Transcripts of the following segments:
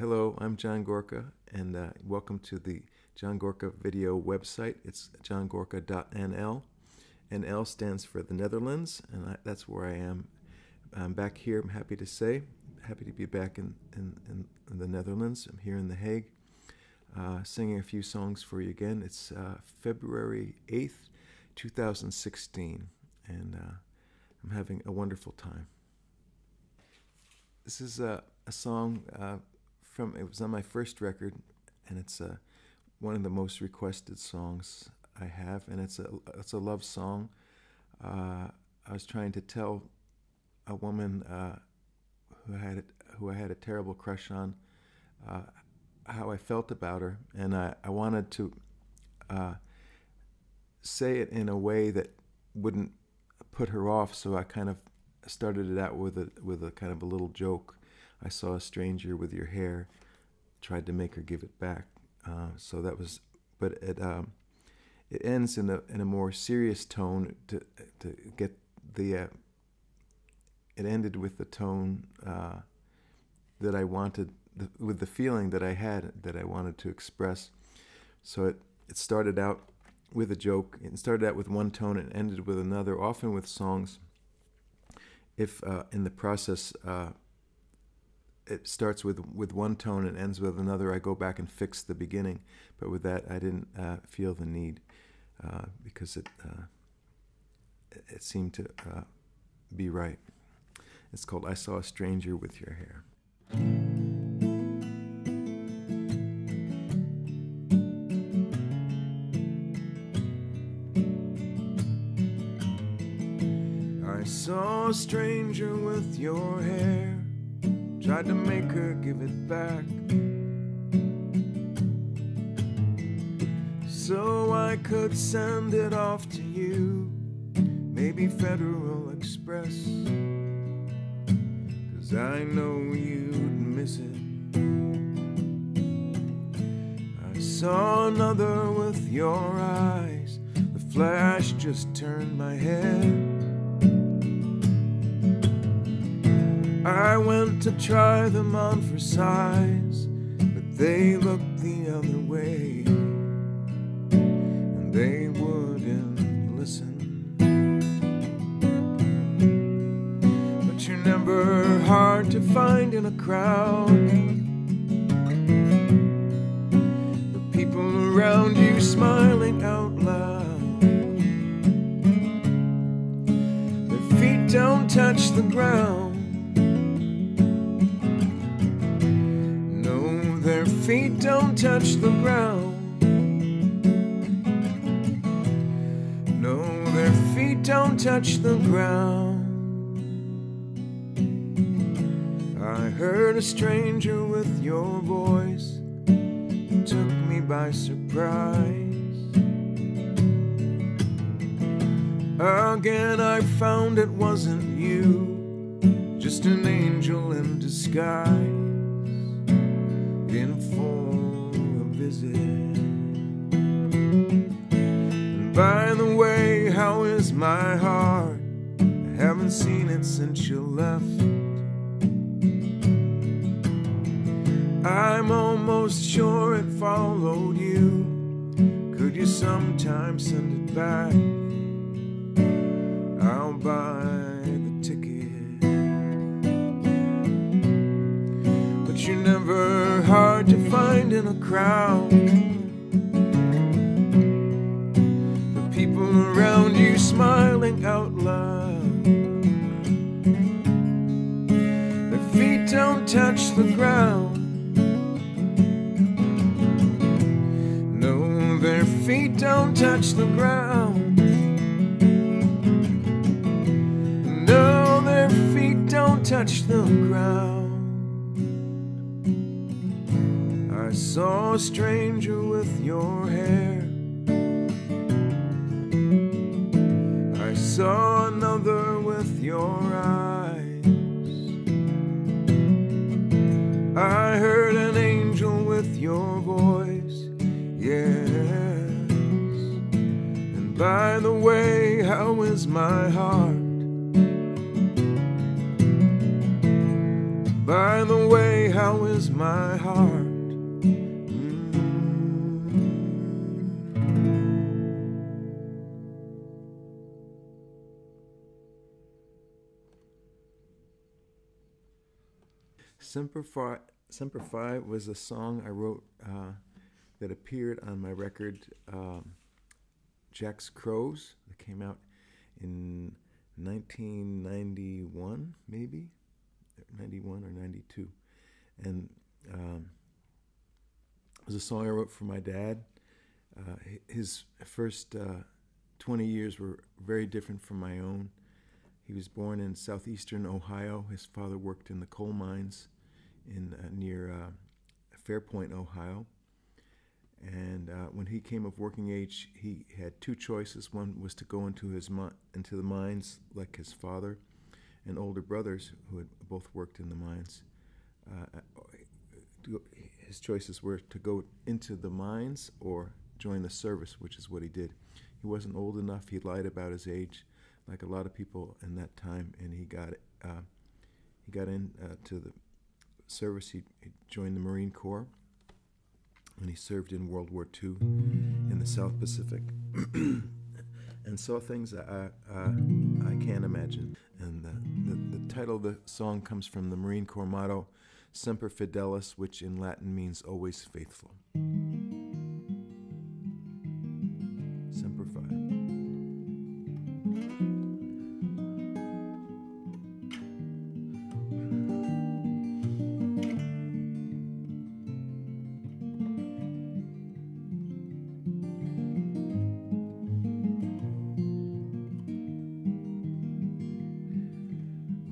Hello, I'm John Gorka, and welcome to the John Gorka video website. It's johngorka.nl, and L stands for the Netherlands, and that's where I am. I'm back here, I'm happy to say. Happy to be back in the Netherlands. I'm here in The Hague, singing a few songs for you again. It's February 8th, 2016, and I'm having a wonderful time. This is a song from, it was on my first record, and it's one of the most requested songs I have, and it's a love song. I was trying to tell a woman who I had a terrible crush on how I felt about her, and I wanted to say it in a way that wouldn't put her off, so I kind of started it out with a kind of a little joke. I saw a stranger with your hair, tried to make her give it back. So that was, but it ends in a more serious tone to get the. It ended with the tone that I wanted, with the feeling that I had that I wanted to express. So it started out with a joke. It started out with one tone and ended with another. Often with songs, if in the process. It starts with one tone and ends with another. I go back and fix the beginning, but with that I didn't feel the need because it seemed to be right. It's called "I Saw a Stranger with Your Hair." I saw a stranger with your hair. Tried to make her give it back, so I could send it off to you, maybe Federal Express, 'cause I know you'd miss it. I saw another with your eyes. The flash just turned my head. I went to try them on for size, but they looked the other way, and they wouldn't listen. But you're never hard to find in a crowd. The people around you smiling out loud. Their feet don't touch the ground. Feet don't touch the ground. No, their feet don't touch the ground. I heard a stranger with your voice. It took me by surprise. Again, I found it wasn't you, just an angel in disguise. In for a visit. And by the way, how is my heart? I haven't seen it since you left. I'm almost sure it followed you. Could you sometime send it back? I'll buy the ticket. But you never hard to find in a crowd. The people around you smiling out loud. Their feet don't touch the ground. No, their feet don't touch the ground. No, their feet don't touch the ground. I saw a stranger with your hair. I saw another with your eyes. I heard an angel with your voice, yes. And by the way, how is my heart? By the way, how is my heart? Semper Fi, Semper Fi was a song I wrote that appeared on my record Jack's Crows that came out in 1991, maybe 91 or 92, and it was a song I wrote for my dad. His first 20 years were very different from my own. He was born in southeastern Ohio. His father worked in the coal mines in near Fairpoint, Ohio. And when he came of working age, he had two choices. One was to go into the mines like his father and older brothers who had both worked in the mines. His choices were to go into the mines or join the service, which is what he did. He wasn't old enough. He lied about his age, like a lot of people in that time, and he got to the service. He joined the Marine Corps, and he served in World War II in the South Pacific, and saw things I can't imagine. And the title of the song comes from the Marine Corps motto, Semper Fidelis, which in Latin means always faithful. Semper Fi.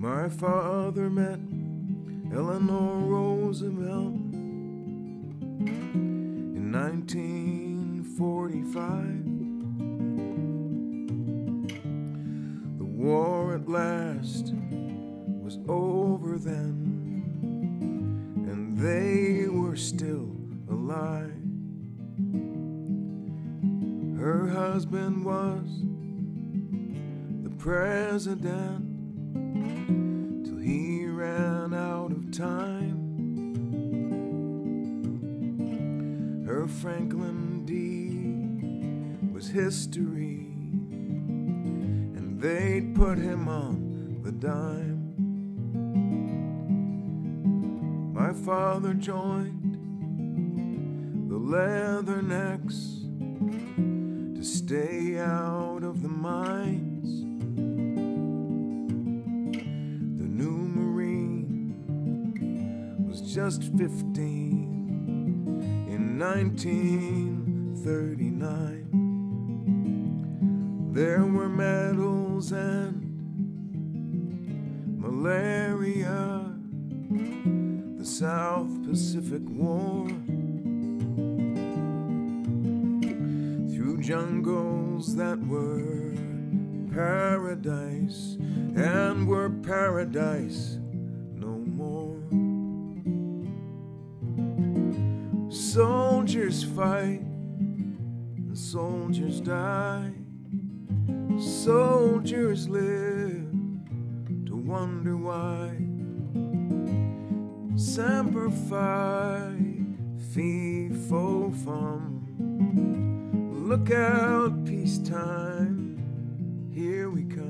My father met Eleanor Roosevelt in 1945. The war at last was over then, and they were still alive. Her husband was the president, till he ran out of time. Her Franklin D was history, and they'd put him on the dime. My father joined the Leathernecks to stay out of the mine. Just 15 in 1939. There were medals and malaria, the South Pacific War. Through jungles that were paradise and were paradise no more. Soldiers fight and soldiers die, soldiers live to wonder why. Semper Fi, fee fo fum, look out, peacetime, here we come.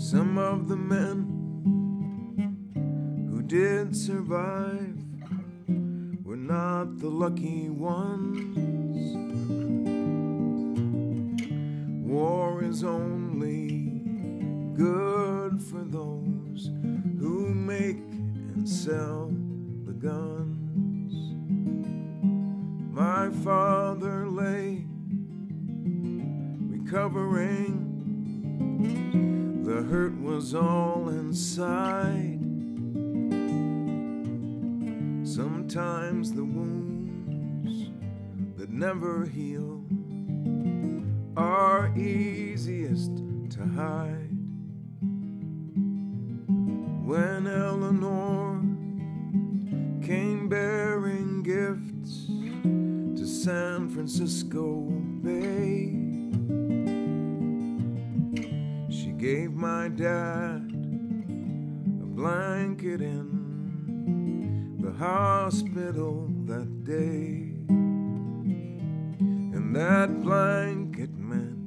Some of the men who did survive were not the lucky ones. War is only good for those who make and sell the guns. My father lay recovering. The hurt was all inside. Sometimes the wounds that never heal are easiest to hide. When Eleanor came bearing gifts, San Francisco Bay. She gave my dad a blanket in the hospital that day, and that blanket meant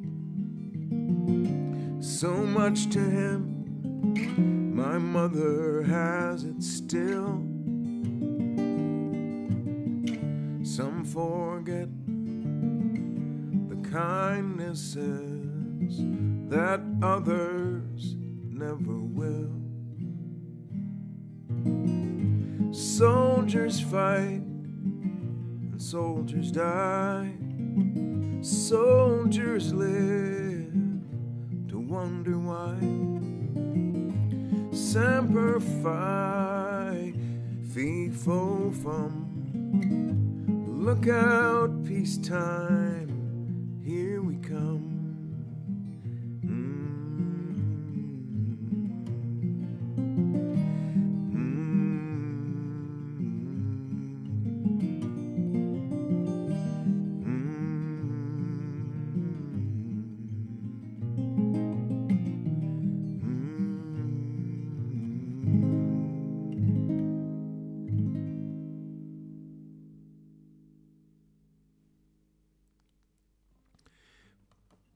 so much to him. My mother has it still. Some forget the kindnesses that others never will. Soldiers fight and soldiers die. Soldiers live to wonder why. Semper Fi. Look out, peacetime, here we come.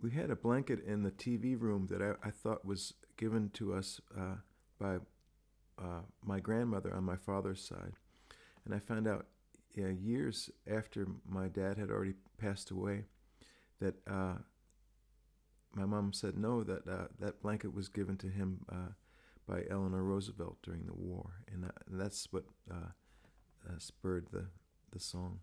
We had a blanket in the TV room that I thought was given to us by my grandmother on my father's side. And I found out years after my dad had already passed away that my mom said no, that that blanket was given to him by Eleanor Roosevelt during the war. And that's what spurred the song.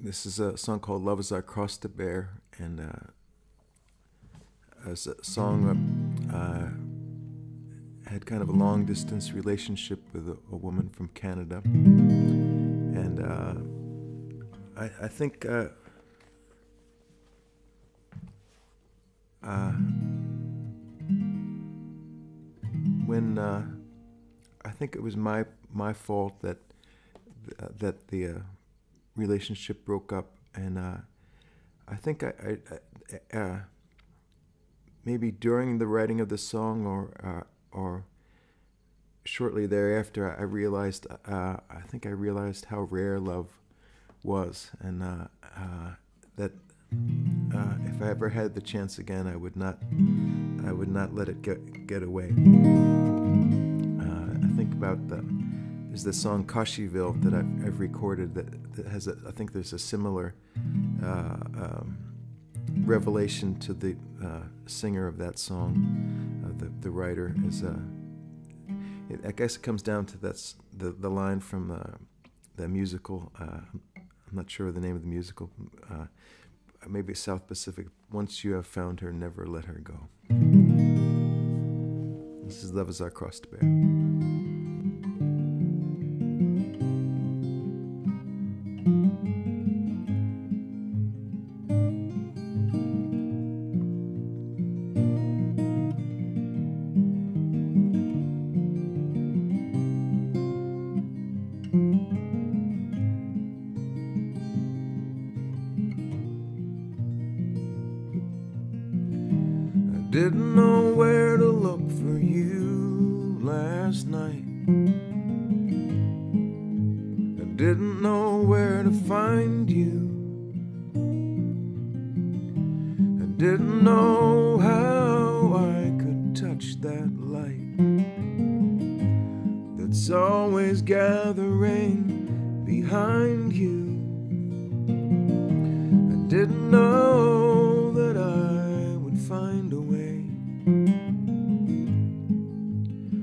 This is a song called Love Is Our Cross to Bear, and it's a song had kind of a long distance relationship with a woman from Canada, and I think when I think it was my fault that the relationship broke up, and I think I maybe during the writing of the song or shortly thereafter, I think I realized how rare love was, and that if I ever had the chance again, I would not let it get away. I think about there's this song Kashiville that I've recorded that has I think there's a similar revelation to the singer of that song, the writer is. I guess it comes down to the line from the musical. I'm not sure the name of the musical. Maybe South Pacific. Once you have found her, never let her go. This is Love Is Our Cross to Bear. Didn't know where to look for you last night. I didn't know where to find you. I didn't know how I could touch that light that's always gathering behind you. I didn't know that I would find a way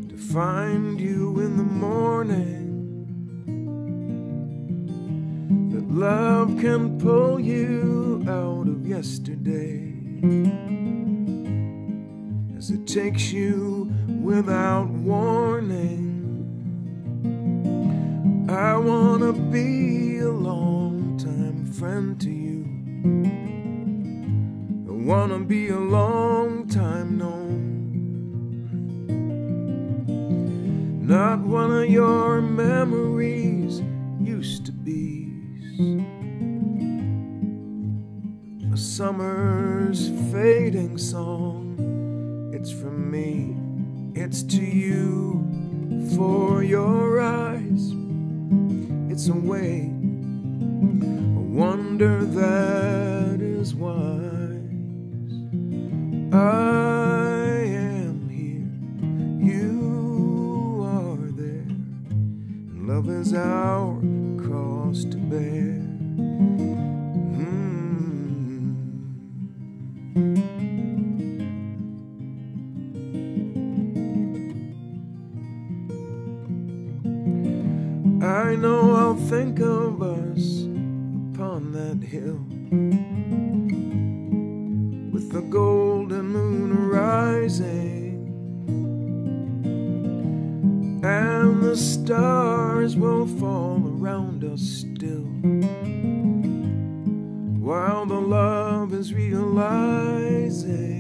to find you in the morning, that love can pull you out of yesterday as it takes you without warning. I wanna be a long-time friend to you. I wanna be a long-time known. not one of your memories used to be a summer's fading song. It's from me, it's to you, for your eyes. It's a way, a wonder that is wise. I am here, you are there, and love is our cross to bear. I know I'll think of us upon that hill, with the golden moon rising, and the stars will fall around us still, while the love is realizing.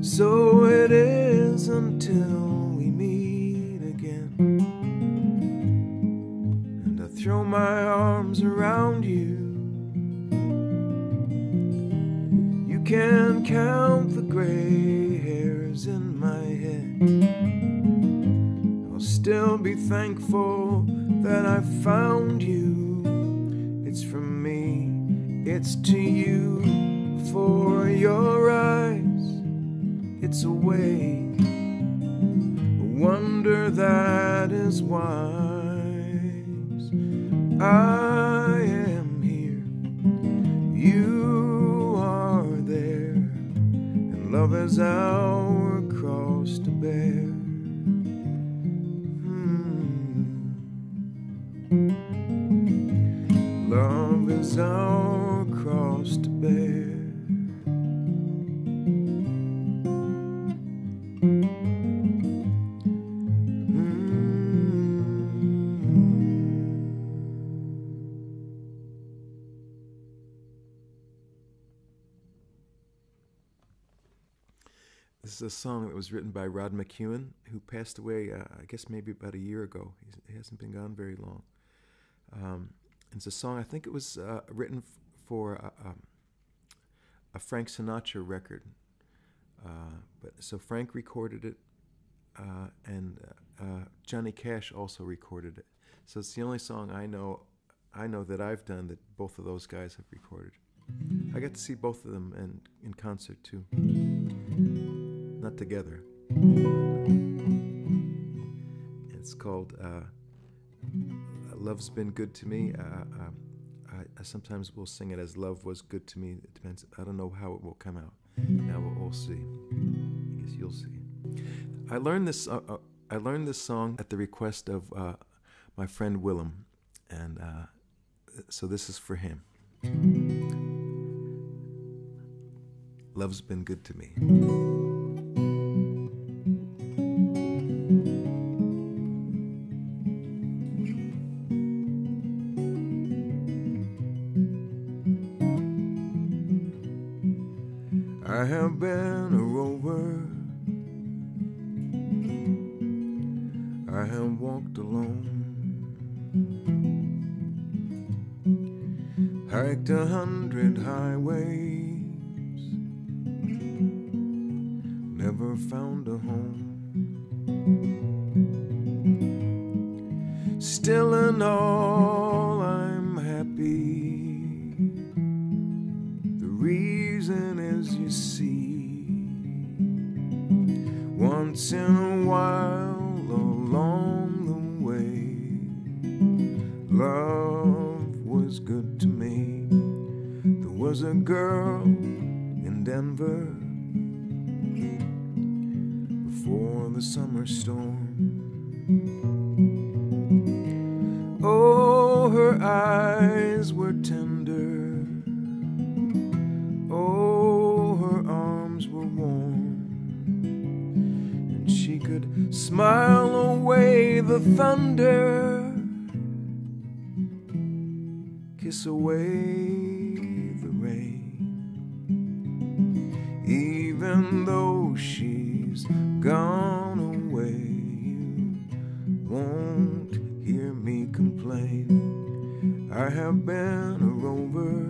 So it is until we meet again, and I throw my arms around you. You can count the gray hairs in my head. I'll still be thankful that I found you. It's from me, it's to you, for your eyes. It's a way, a wonder that is wise. I am here, you are there, and love is our cross to bear. Love is our cross to bear. This is a song that was written by Rod McEwan, who passed away, I guess maybe about a year ago. He hasn't been gone very long. It's a song, I think it was written for a Frank Sinatra record. So Frank recorded it, and Johnny Cash also recorded it. So it's the only song I know that I've done that both of those guys have recorded. I got to see both of them in concert too. Not together. It's called Love's Been Good to Me. I sometimes will sing it as Love Was Good to Me. It depends. I don't know how it will come out. Now we'll all see. I guess you'll see. I learned this song at the request of my friend Willem, and so this is for him. Love's been good to me. I have been a rover, I have walked alone, hiked 100 highways, never found a home. Still in all I'm happy. The reason is, you see, once in a while along the way, love was good to me. There was a girl in Denver before the summer storm. Oh, her eyes were tender, oh, her arms were warm, and she could smile away away the thunder, kiss away the rain. Even though she's gone away, you won't hear me complain. I have been a rover,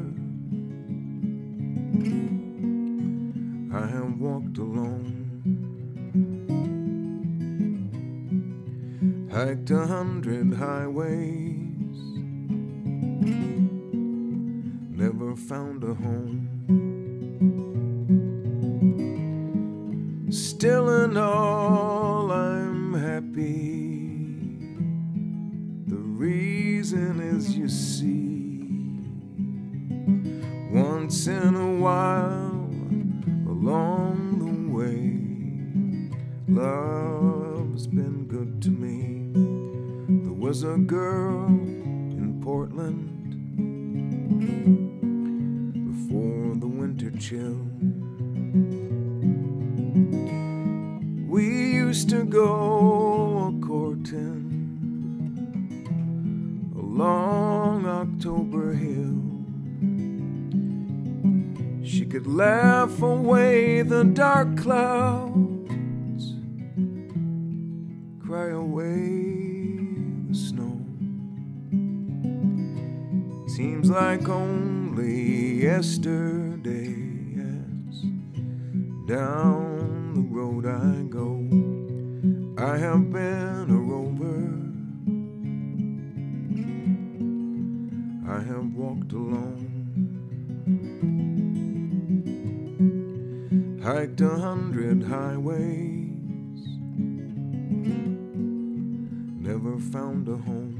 I have walked alone, hiked 100 highways, never found a home. Still in all I'm happy, the reason is, you see, once in a while along the way, love's been good to me. There was a girl in Portland before the winter chill. We used to go a-courtin' along October Hill. She could laugh away the dark clouds, cry away snow. Seems like only yesterday, yes, down the road I go. I have been a rover, I have walked alone, hiked 100 highways, never found a home.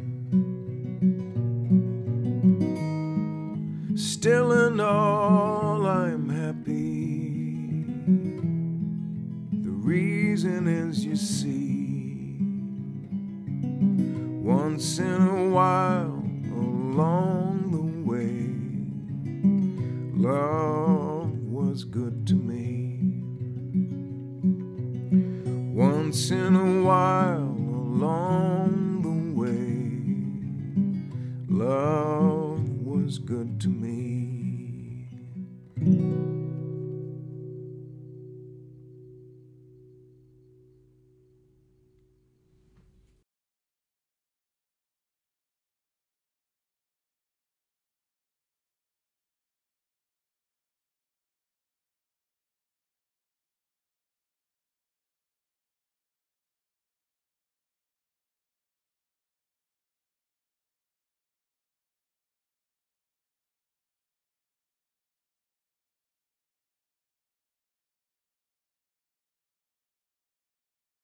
Still in all I'm happy, the reason is, you see, once in a while along the way, love was good to me. Once in a while along the way, love was good to me.